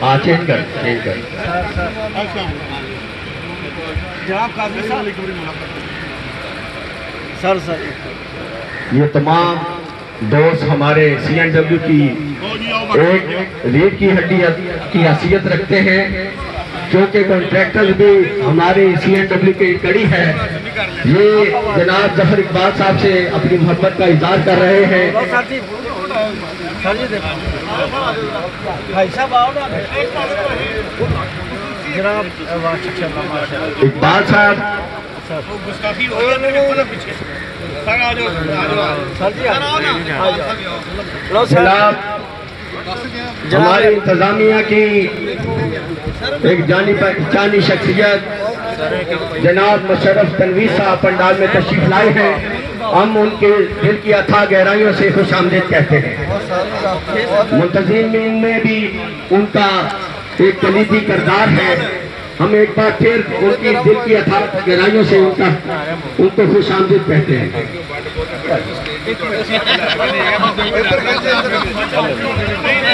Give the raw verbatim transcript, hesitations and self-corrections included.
हाँ चेंज कर चेंज कर सर सर ये तमाम दोस्त हमारे सी एन डब्ल्यू की एक रेट की हड्डी की हैसियत रखते हैं, क्योंकि कॉन्ट्रैक्टर भी हमारे सी एन डब्ल्यू की कड़ी है। ये जनाब जफर इकबाल साहब से अपनी मोहब्बत का इजहार कर रहे हैं। इकबाल साहब हमारी इंतजामिया की एक जानी पहचानी शख्सियत जनाब मशर्रफ तनवीर साहब पंडाल में तशरीफ लाए हैं। हम उनके दिल की अथाह गहराइयों से खुश आमदीद कहते हैं। मुंतज़िमीन में भी उनका एक कलीदी किरदार है। हम एक बार फिर उनकी दिल की अथाह गहराइयों से उनका उनको खुश आमदीद कहते हैं।